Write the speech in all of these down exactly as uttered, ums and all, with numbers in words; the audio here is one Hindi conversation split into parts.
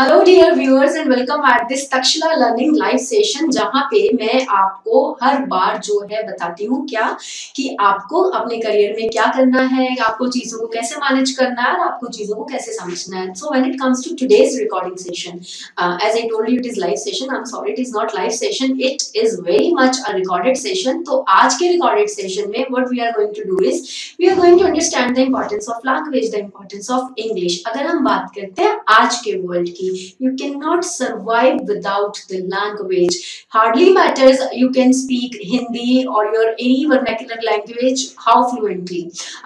Hello dear viewers and welcome at this Takshashila learning live session, जहां पे मैं आपको हर बार जो है बताती हूं क्या कि आपको अपने करियर में क्या करना है, आपको चीजों को कैसे मैनेज करना है और आपको चीजों को कैसे समझना है. So when it comes to today's recording session, as I told you it is live session, I am sorry it is not live session, it is very much a recorded session. तो आज के रिकॉर्डेड सेशन में what we are going to do is we are going to understand the importance of language, the importance of English. अगर हम बात करते हैं आज के वर्ल्ड की, you cannot survive without the language. Hardly matters you can speak Hindi or your any vernacular language how fluently.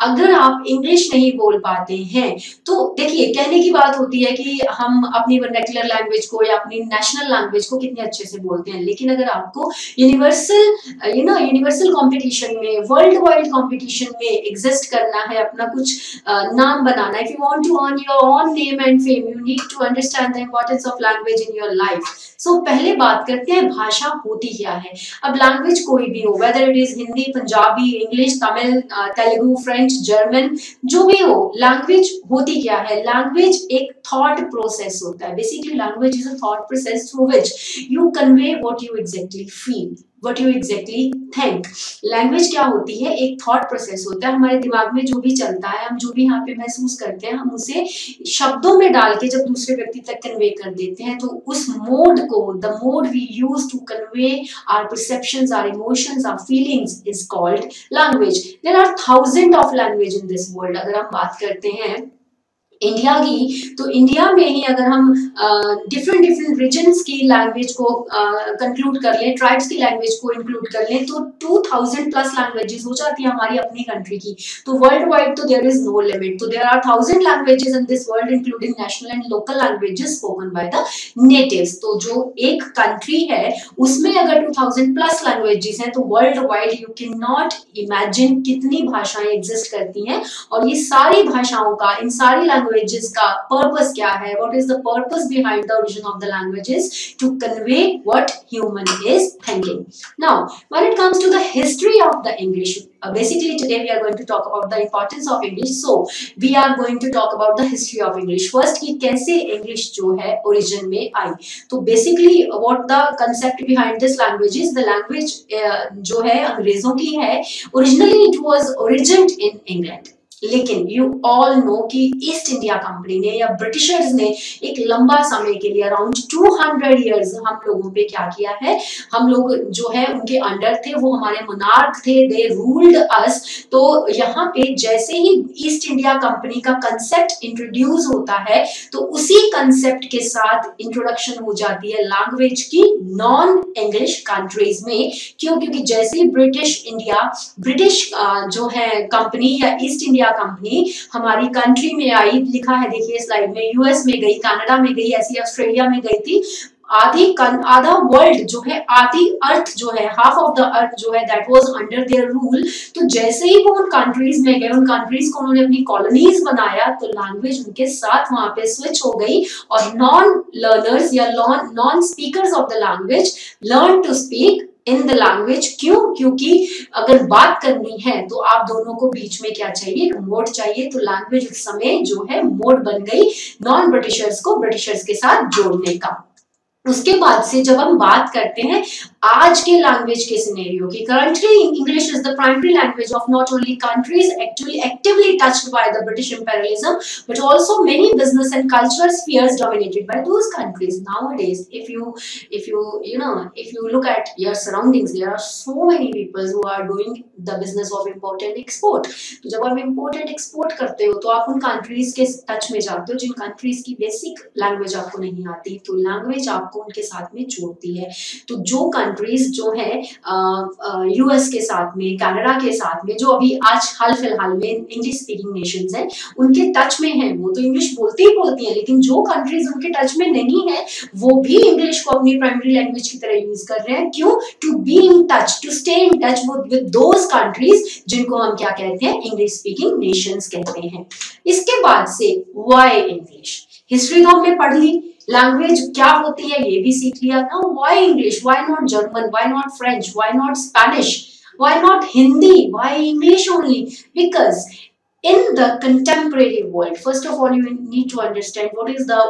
अगर आप English नहीं बोल पाते हैं तो देखिए, कहने की बात होती है कि हम अपनी vernacular language को या अपनी national language को कितने अच्छे से बोलते हैं, लेकिन अगर आपको universal you know universal competition में, world wide competition में exist करना है, अपना कुछ uh, नाम बनाना है, if you want to earn your own name and fame, you need to understand the importance of language in your life. So पहले बात करते हैं भाषा होती क्या है. अब लैंग्वेज कोई भी हो, whether it is Hindi, Punjabi, English, Tamil, Telugu, French, German, जो भी हो, लैंग्वेज होती क्या है. लैंग्वेज एक थॉट प्रोसेस होता है. Basically language is a thought process through which you convey what you exactly feel, What you exactly think. Language क्या होती है, एक थॉट प्रोसेस होता है. हमारे दिमाग में जो भी चलता है, हम जो भी यहाँ पे महसूस करते हैं, हम उसे शब्दों में डाल के जब दूसरे व्यक्ति तक कन्वे कर देते हैं, तो उस मोड को, the mode we use to convey our perceptions, our emotions, our feelings is called language. There are thousand of language in this world. अगर हम बात करते हैं इंडिया की, तो इंडिया में ही अगर हम डिफरेंट डिफरेंट रीजन्स की लैंग्वेज को कंक्लूड uh, कर लें, ट्राइब्स की लैंग्वेज को इंक्लूड कर लें, तो टू थाउजेंड प्लस लैंग्वेजेस हो जाती है हमारी अपनी कंट्री की. तो वर्ल्ड वाइड तो देयर इज नो लिमिट. तो there are thousand languages in this world including national and local languages spoken by the natives. तो जो एक कंट्री है उसमें अगर टू थाउजेंड प्लस लैंग्वेजेस हैं, तो world wide you can not imagine कितनी भाषाएं एग्जिस्ट करती हैं. और ये सारी भाषाओं का, इन सारी लैंग्वेज का पर्पस क्या है, what is the purpose behind the origin of the languages, to convey what human is thinking. Now when it comes to the history of the English, basically today we are going to talk about the importance of English. So we are going to talk about the history of English first, कि कैसे इंग्लिश जो है ओरिजिन में आई. तो basically what the concept behind this language is, the language जो है अंग्रेजों की है. Originally it was originated in England, लेकिन यू ऑल नो कि ईस्ट इंडिया कंपनी ने या ब्रिटिशर्स ने एक लंबा समय के लिए, अराउंड टू हंड्रेड इयर्स, हम लोगों पे क्या किया है, हम लोग जो है उनके अंडर थे, वो हमारे मोनार्क थे, दे रूल्ड अस. तो यहाँ पे जैसे ही ईस्ट इंडिया कंपनी का कंसेप्ट इंट्रोड्यूस होता है, तो उसी कंसेप्ट के साथ इंट्रोडक्शन हो जाती है लैंग्वेज की नॉन इंग्लिश कंट्रीज में. क्यों? क्योंकि जैसे ही ब्रिटिश इंडिया, ब्रिटिश जो है कंपनी या ईस्ट इंडिया कंपनी हमारी कंट्री में आई, लिखा है देखिए स्लाइड में, यूएस में गई, कनाडा में गई, ऐसी ऑस्ट्रेलिया में गई थी. आधी आधा वर्ल्ड जो है, आधी अर्थ जो है, हाफ ऑफ द अर्थ जो है, that was under their rule. तो जैसे ही वो उन कंट्रीज में गए, उन कंट्रीज को उन्होंने अपनी कॉलोनीज बनाया, तो लैंग्वेज उनके साथ वहां पे स्विच हो गई और नॉन लर्नर्स या non speakers of the language learn to speak in the language. क्यों? क्योंकि अगर बात करनी है तो आप दोनों को बीच में क्या चाहिए, एक मोड चाहिए. तो लैंग्वेज उस समय जो है मोड बन गई नॉन ब्रिटिशर्स को ब्रिटिशर्स के साथ जोड़ने का. उसके बाद से जब हम बात करते हैं आज के लैंग्वेज के सिनेरियो की, currently English is the primary language of not only countries actually actively touched by the British imperialism, but also many business and cultural spheres dominated by those countries. Nowadays if you if you you know if you look at your surroundings, there are so many peoples who are doing the business of import and export. तो जब आप इम्पोर्ट एंड एक्सपोर्ट करते हो, तो आप उन कंट्रीज के टच में जाते हो जिन कंट्रीज की बेसिक लैंग्वेज आपको नहीं आती. तो लैंग्वेज आप को उनके साथ में जोड़ती है. तो जो कंट्रीज जो है यूएस के साथ में, कनाडा के साथ में, जो अभी आज हाल फिलहाल में इंग्लिश स्पीकिंग नेशंस हैं, उनके टच में हैं, वो तो इंग्लिश बोलती ही बोलती हैं, लेकिन जो कंट्रीज उनके टच में नहीं है, वो भी इंग्लिश को अपनी प्राइमरी लैंग्वेज की तरह यूज कर रहे हैं. क्यों? To be in touch, to stay in touch with those countries जिनको हम क्या कहते हैं, इंग्लिश स्पीकिंग नेशंस कहते हैं. इसके बाद से व्हाई इंग्लिश, हिस्ट्री तो हमने पढ़ ली, लैंग्वेज क्या होती है ये भी सीख लिया था. Why English, why not German, why not French, why not Spanish, why not Hindi, why English only, because in the contemporary world. First of all, you need to understand what is the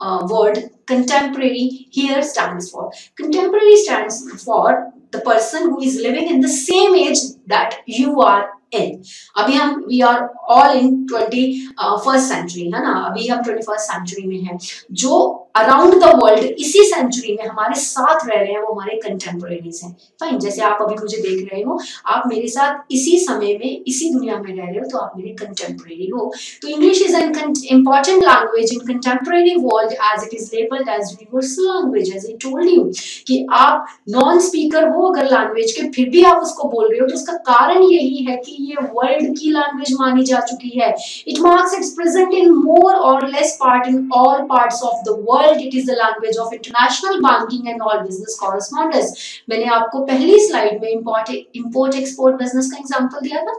uh, word contemporary here stands for. Contemporary stands for the person who is living in the same age that you are in. अभी हम we are all in twenty-first century है ना, अभी हम twenty-first century में हैं. जो around the world इसी century में हमारे साथ रह रहे हैं वो हमारे contemporaries हैं. Fine, जैसे आप अभी मुझे देख रहे हो, आप मेरे साथ इसी समय में इसी दुनिया में रह रहे हो तो आप मेरे contemporary हो. तो English is an important language in contemporary world as it is labeled as universal language. As I told you कि आप non-speaker हो अगर language के फिर भी आप उसको बोल रहे हो तो उसका कारण यही है कि ये वर्ल्ड की लैंग्वेज मानी जा चुकी है. It marks its present in more और less part in all parts of the world. It is the language of international banking and all business correspondence. मैंने आपको पहली स्लाइड में इंपोर्ट इंपोर्ट एक्सपोर्ट बिजनेस का एग्जांपल दिया था.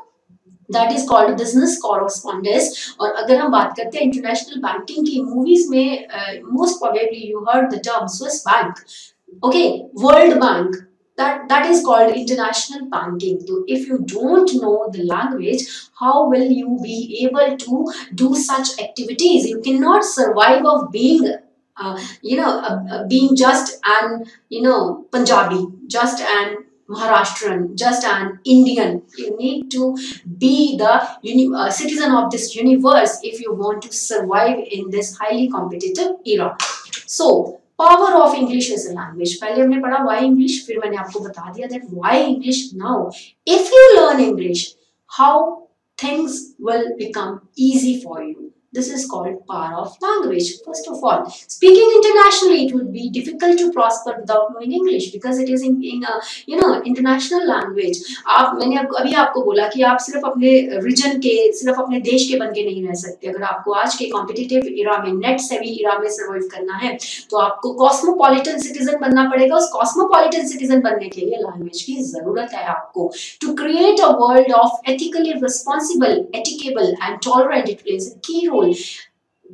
That is called business correspondence. और अगर हम बात करते हैं इंटरनेशनल बैंकिंग की, मूवीज में most probably you heard the term Swiss bank, okay, world bank. That, that is called international banking. So if you don't know the language, how will you be able to do such activities? You cannot survive of being, uh, you know, uh, uh, being just an, you know, Punjabi, just an Maharashtrian, just an Indian. You need to be the uni uh, citizen of this universe if you want to survive in this highly competitive era. So, Power of English as a language. पहले हमने पढ़ा why English, फिर मैंने आपको बता दिया that why English now. If you learn English, how things will become easy for you. This is called power of language. First of all, speaking internationally, it would be difficult to prosper without knowing English because it is in, in a, you know, international language. आप मैंने आपको अभी आपको बोला कि आप सिर्फ अपने रीजन के, सिर्फ अपने देश के बनके नहीं रह सकते. अगर आपको आज के कॉम्पिटिटिव इरा में, नेट सेवी इरा में सर्वाइव करना है तो आपको कॉस्मोपॉलिटन सिटीजन बनना पड़ेगा. उस कॉस्मोपॉलिटन सिटीजन बनने के लिए लैंग्वेज की जरूरत है आपको. To create a world of ethically responsible, एटिकेबल and tolerant, it plays a key role.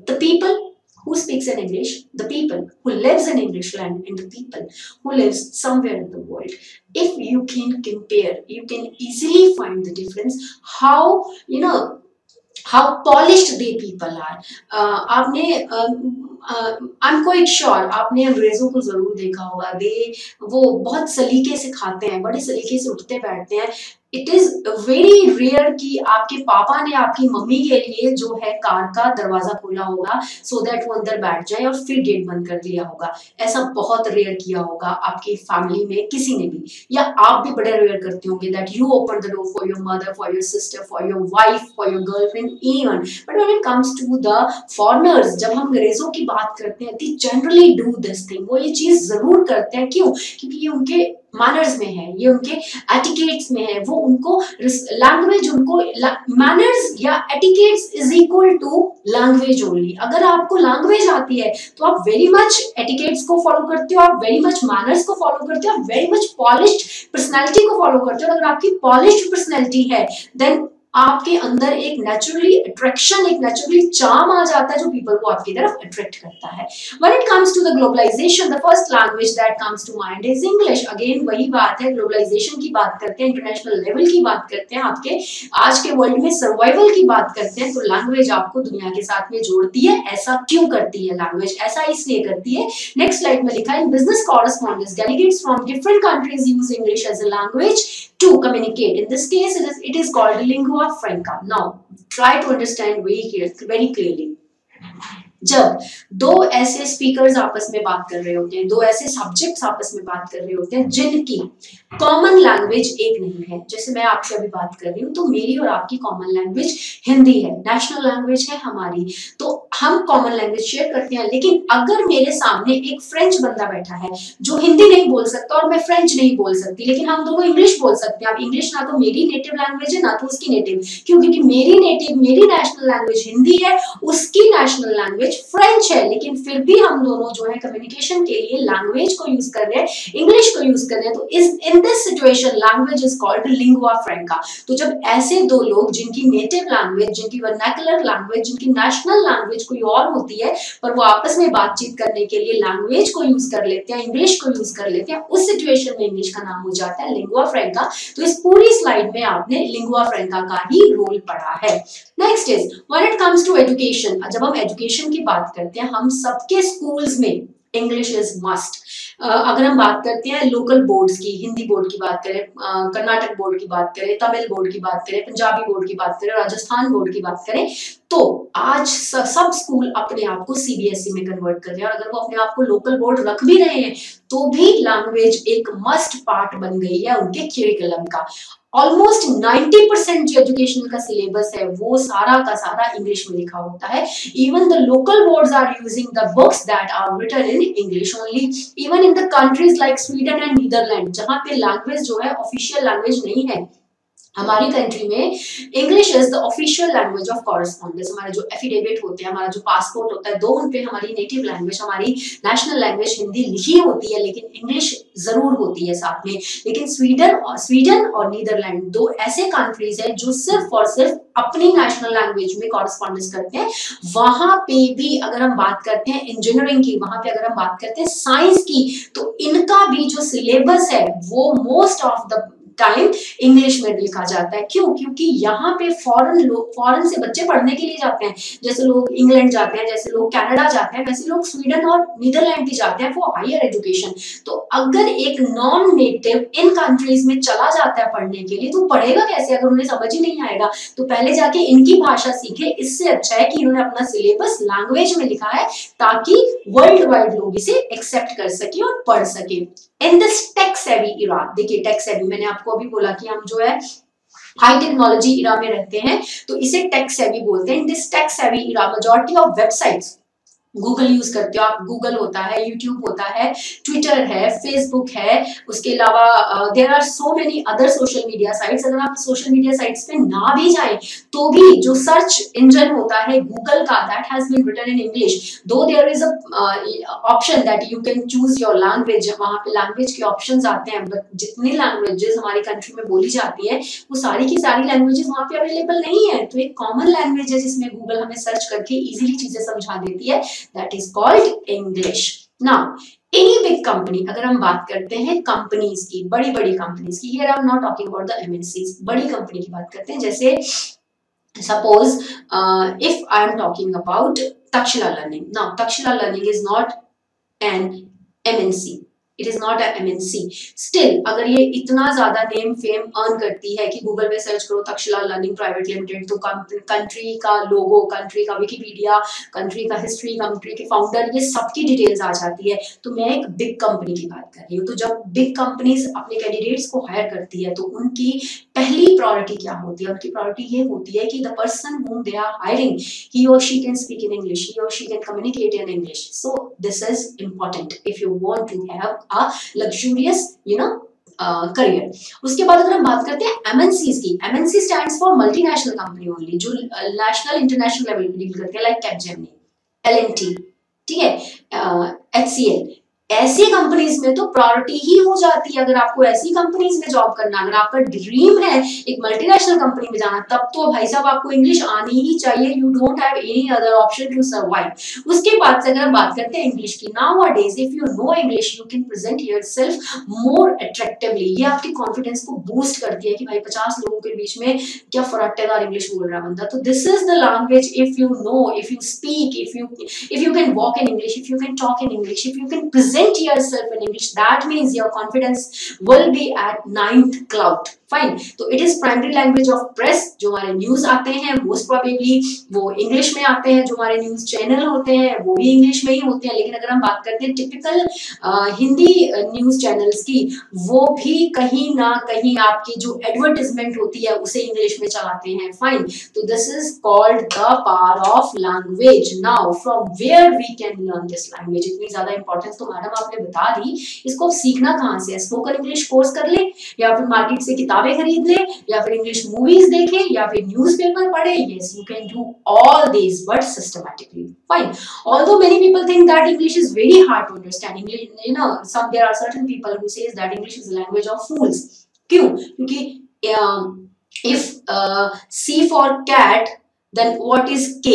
The people who speaks in English, the people who lives in English land, and the people who lives somewhere in the world. If you can compare, you can easily find the difference. How, you know, how polished they people are. Uh, आपने uh, I'm quite sure आपने अंग्रेजों को जरूर देखा होगा. दे वो बहुत सलीके से खाते हैं, बड़े सलीके से उठते बैठते हैं. इट इज वेरी रेयर कि आपके पापा ने आपकी मम्मी के लिए जो है कार का दरवाजा खोला होगा सो दैट वो अंदर बैठ जाए और फिर गेट बंद कर दिया होगा. ऐसा बहुत रेयर किया होगा आपकी फैमिली में किसी ने भी, या आप भी बड़े रेयर करते होंगे that you open the door for your mother, for your sister, for your wife, for your girlfriend even. But when it comes to the foreigners, जब हम अंग्रेजों की बात करते हैं, they generally do this thing. वो ये चीज जरूर करते हैं. क्यों? क्योंकि ये उनके मैनर्स में है, ये उनके एटिकेट्स में है. वो उनको लैंग्वेज, उनको मैनर्स या etiquettes is equal to language only. अगर आपको लैंग्वेज आती है तो आप वेरी मच एटिकेट्स को फॉलो करते हो, आप वेरी मच मैनर्स को फॉलो करते हो, आप वेरी मच पॉलिश्ड पर्सनैलिटी को फॉलो करते हो. अगर आपकी पॉलिश्ड पर्सनैलिटी है देन आपके अंदर एक नेचुरली अट्रैक्शन, एक नेचुरली चार्म आ जाता है जो पीपल को आपकी तरफ अट्रैक्ट करता है. When it comes to the globalisation, the first language that comes to mind is English. Again वही बात है, ग्लोबलाइजेशन की बात करते हैं, इंटरनेशनल लेवल की बात करते हैं, आपके आज के वर्ल्ड में सर्वाइवल की बात करते हैं तो लैंग्वेज आपको दुनिया के साथ में जोड़ती है. ऐसा क्यों करती है लैंग्वेज? ऐसा इसलिए करती है, नेक्स्ट स्लाइड में लिखा है, in business correspondence delegates from different countries use English as a language to communicate. In this case, it is, it is called lingua franca. Now, try to understand very, very clearly. जब दो ऐसे स्पीकर्स आपस में बात कर रहे होते हैं, दो ऐसे सब्जेक्ट्स आपस में बात कर रहे होते हैं जिनकी कॉमन लैंग्वेज एक नहीं है, जैसे मैं आपसे अभी बात कर रही हूँ तो मेरी और आपकी कॉमन लैंग्वेज हिंदी है, नेशनल लैंग्वेज है हमारी, तो हम कॉमन लैंग्वेज शेयर करते हैं. लेकिन अगर मेरे सामने एक फ्रेंच बंदा बैठा है जो हिंदी नहीं बोल सकता और मैं फ्रेंच नहीं बोल सकती, लेकिन हम दोनों इंग्लिश बोल सकते हैं. अब इंग्लिश ना तो मेरी नेटिव लैंग्वेज है ना तो उसकी नेटिव, क्योंकि मेरी नेटिव, मेरी नेशनल लैंग्वेज हिंदी है, उसकी नेशनल लैंग्वेज फ्रेंच है, लेकिन फिर भी हम दोनों जो है कम्युनिकेशन के लिए लैंग्वेज को यूज कर रहे हैं, इंग्लिश को यूज कर रहे हैं, तो इस in this situation language is called lingua franca. तो जब ऐसे दो लोग जिनकी नेटिव लैंग्वेज, जिनकी वर्नैकुलर लैंग्वेज, जिनकी नेशनल लैंग्वेज कोई और होती है, पर वो आपस में बातचीत करने के लिए लैंग्वेज को यूज कर लेते हैं, इंग्लिश को यूज कर लेते हैं, उस सिचुएशन में इंग्लिश का नाम हो जाता है लिंगुआ फ्रैंका। तो इस पूरी स्लाइड में आपने लिंगुआ फ्रैंका का ही रोल पढ़ा है। Next is when it comes to education, जब हम एजुकेशन की बात करते हैं, हम सबके स्कूल्स में इंग्लिश इज मस्ट। अगर हम बात करते हैं लोकल बोर्ड्स की, हिंदी बोर्ड की बात करें, कर्नाटक बोर्ड की बात करें, तमिल बोर्ड की बात करें, पंजाबी बोर्ड की बात करें, राजस्थान बोर्ड की बात करें, तो आज सब स्कूल अपने आप को सीबीएसई में कन्वर्ट कर रहे हैं, और अगर वो अपने आप को लोकल बोर्ड रख भी रहे हैं तो भी लैंग्वेज एक मस्ट पार्ट बन गई है उनके करिकुलम का। ऑलमोस्ट नब्बे परसेंट जो एजुकेशन का सिलेबस है वो सारा का सारा इंग्लिश में लिखा होता है। Even the local boards are using the books that are written in English only. Even in the countries like Sweden and Netherland, जहां पे लैंग्वेज जो है ऑफिशियल लैंग्वेज नहीं है, हमारी कंट्री में English is the official language of correspondence. हमारे जो एफिडेविट होते हैं, हमारा जो पासपोर्ट होता है, दो उन पे हमारी नेटिव लैंग्वेज, हमारी नेशनल लैंग्वेज हिंदी लिखी होती है, लेकिन इंग्लिश जरूर होती है साथ में। लेकिन स्वीडन और स्वीडन और नीदरलैंड दो ऐसे कंट्रीज हैं जो सिर्फ और सिर्फ अपनी नेशनल लैंग्वेज में कॉरेस्पॉन्डेंस करते हैं। वहां पे भी अगर हम बात करते हैं इंजीनियरिंग की, वहां पे अगर हम बात करते हैं साइंस की, तो इनका भी जो सिलेबस है वो most of the time English में लिखा जाता है। क्यों? क्योंकि यहाँ पे फॉरेन लोग, फॉरेन से बच्चे पढ़ने के लिए जाते हैं। जैसे लोग इंग्लैंड जाते हैं, जैसे लोग कनाडा जाते हैं, वैसे लोग स्वीडन और नीदरलैंड भी जाते हैं फॉर हायर एजुकेशन। तो अगर एक नॉन नेटिव इन कंट्रीज में चला जाता है पढ़ने के लिए, तो पढ़ेगा कैसे अगर उन्हें समझ ही नहीं आएगा? तो पहले जाके इनकी भाषा सीखे। इससे अच्छा है कि इन्होंने अपना सिलेबस लैंग्वेज में लिखा है, ताकि वर्ल्ड वाइड लोग इसे एक्सेप्ट कर सके और पढ़ सके। In this tech savvy era, देखिए टेक सेवी, मैंने आपको अभी बोला कि हम जो है हाई टेक्नोलॉजी इरा में रहते हैं, तो इसे टेक सेवी बोलते हैं। In this tech savvy era majority of websites Google use करते हो आप। गूगल होता है, यूट्यूब होता है, ट्विटर है, फेसबुक है, उसके अलावा there are so many other social media sites. अगर आप सोशल मीडिया साइट्स पे ना भी जाएं तो भी जो सर्च इंजन होता है गूगल का, that has been written in English, though there is a option that you can choose your language, वहां पे लैंग्वेज के ऑप्शंस आते हैं, बट जितनी लैंग्वेजेस हमारी कंट्री में बोली जाती है वो सारी की सारी लैंग्वेजेस वहां पे अवेलेबल नहीं है। तो एक कॉमन लैंग्वेज है जिसमें गूगल हमें सर्च करके इजिली चीजें समझा देती है, that is called English. Now, any big company, अगर हम बात करते हैं कंपनीज की, बड़ी बड़ी कंपनीज की, here I am not talking about the M N Cs, बड़ी कंपनी की बात करते हैं। जैसे suppose uh, if I am talking about Takshila Learning. Now, Takshila Learning is not an M N C. It is not a MNC. Still अगर ये इतना ज्यादा नेम फेम अर्न करती है कि गूगल पे सर्च करो तक्षशिला लर्निंग प्राइवेट लिमिटेड, तो कंट्री का लोगो, कंट्री का विकिपीडिया, कंट्री का हिस्ट्री, कंट्री के फाउंडर, ये सबकी डिटेल्स आ जाती है। तो मैं एक बिग कंपनी की बात कर रही हूँ। तो जब बिग कंपनीज अपने कैंडिडेट्स को हायर करती है तो उनकी पहली प्रायोरिटी क्या होती है? उनकी प्रायोरिटी ये होती है कि the person whom they are hiring, he or she can speak in English, he or she can communicate in English. So this is important if you want to have a luxurious, you know, career. uh, उसके बाद अगर हम बात करते हैं एमएनसीज की, MNC stands for multinational company only, जो नेशनल इंटरनेशनल लेवल पे डील करते हैं, like Capgemini, L and T, ठीक है, एच सी एल। ऐसी कंपनीज में तो प्रायोरिटी ही हो जाती है। अगर आपको ऐसी कंपनीज में जॉब करना, अगर आपका ड्रीम है एक मल्टीनेशनल कंपनी में जाना, तब तो भाई साहब आपको इंग्लिश आनी ही चाहिए। You don't have any other option to survive. उसके बाद से अगर हम बात करते हैं इंग्लिश की, nowadays if you know English you can present yourself more attractively. ये आपकी कॉन्फिडेंस को बूस्ट करती है कि भाई पचास लोगों के बीच में क्या फराटेदार इंग्लिश बोल रहा बंदा। तो this is the language if you know, if you speak, if you if you can walk in English, if you can talk in English, if you can present present yourself in English, that means your confidence will be at ninth cloud. Fine. तो it is primary language of press। जो हमारे न्यूज आते हैं most probably वो इंग्लिश में आते हैं, जो हमारे न्यूज चैनल होते हैं वो भी इंग्लिश में ही होते हैं। लेकिन अगर हम बात करते हैं टिपिकल हिंदी न्यूज चैनल्स की, वो भी कहीं ना कहीं आपकी जो एडवर्टिजमेंट होती है उसे इंग्लिश में चलाते हैं। फाइन, तो this is called the power of language. Now from where we can learn this language. इतनी ज्यादा इंपॉर्टेंस तो मैडम आपने बता दी, इसको सीखना कहाँ से है? स्पोकन इंग्लिश कोर्स कर ले, या फिर मार्केट से किताब किताबें खरीद ले या फिर इंग्लिश मूवीज देखें या फिर न्यूज़पेपर पढ़े. Yes you can do all this but systematically. Fine. Although many people think that English is very hard to understand. English you know some there are certain people who says that English is language of fools. क्यों? क्योंकि If uh, C for cat, then what is K?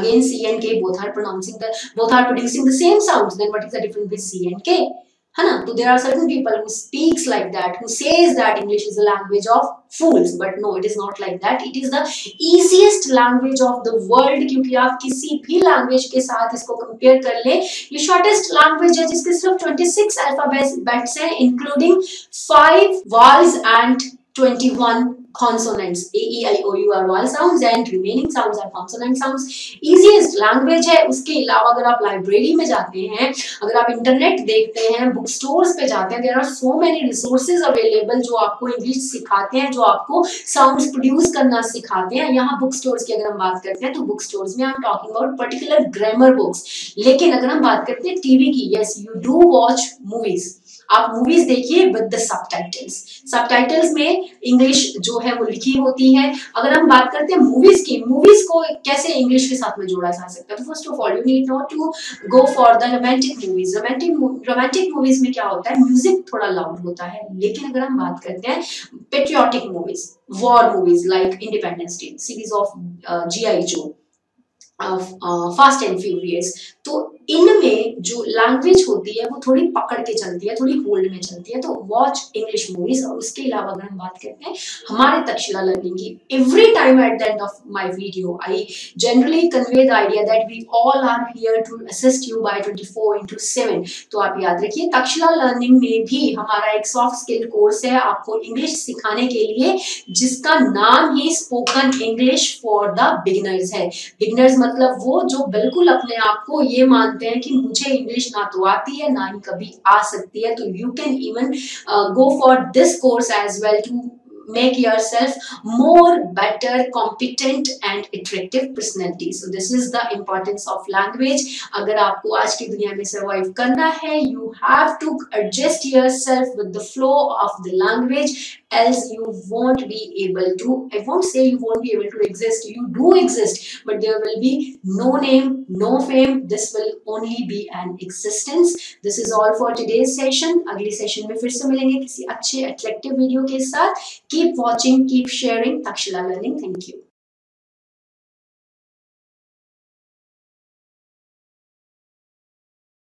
Again, C and K both are pronouncing the both are producing the same sounds. Then what is the difference with C and K? है ना? So there are certain people who speaks like that, who says that English is a language of fools, but no, it is not like that. It is the easiest language of the world क्योंकि आप किसी भी language के साथ इसको compare कर ले. ये shortest language है जिसके सिर्फ twenty-six alphabets हैं, including five vowels and twenty-one consonants. A, E, I, O, U are vowel sounds and remaining sounds are consonant sounds. Easiest language है. उसके अलावा अगर आप library में जाते हैं, अगर आप internet देखते हैं, bookstores पे जाते हैं, there are so many resources available जो आपको English सिखाते हैं, जो आपको sounds produce करना सिखाते हैं. यहाँ bookstores की अगर हम बात करते हैं तो bookstores में I'm talking about particular grammar books. लेकिन अगर हम बात करते हैं T V की, yes you do watch movies. आप मूवीज देखिए विद द सबटाइटल्स. सबटाइटल्स में इंग्लिश जो है वो लिखी होती है. अगर हम बात करते हैं मूवीज की, मूवीज को कैसे इंग्लिश के साथ में जोड़ा जा सकता है तो first of all you need not to go for the romantic movies. Romantic romantic movies में क्या होता है, म्यूजिक थोड़ा लाउड होता है. लेकिन अगर हम बात करते हैं patriotic movies, war movies like Independence Day, series of G I Joe, fast and Furious, तो इनमें जो लैंग्वेज होती है वो थोड़ी पकड़ के चलती है, थोड़ी होल्ड में चलती है. तो वॉच इंग्लिश मूवीज. और उसके अलावा अगर हम बात करते हैं हमारे तक्षशिला लर्निंग की, every time at the end of my video I generally convey the idea that we all are here to assist you by twenty four into seven. तो आप याद रखिए तक्षशिला लर्निंग में भी हमारा एक सॉफ्ट स्किल कोर्स है आपको इंग्लिश सिखाने के लिए, जिसका नाम ही spoken English for the beginners है. बिगिनर्स मतलब वो जो बिल्कुल अपने आप को ये मान हैं कि मुझे इंग्लिश ना तो आती है ना ही कभी आ सकती है. तो you can even go for this course as well to make yourself more better, competent and attractive personality. So this is the importance of language. अगर आपको आज की दुनिया में survive करना है, you have to adjust yourself with the flow of the language, else you won't be able to. I won't say you won't be able to exist. You do exist, but there will be no name, no fame. This will only be an existence. This is all for today's session. अगली session में फिर से मिलेंगे किसी अच्छे attractive video के साथ. Keep watching, keep sharing. Takshila Learning. Thank you.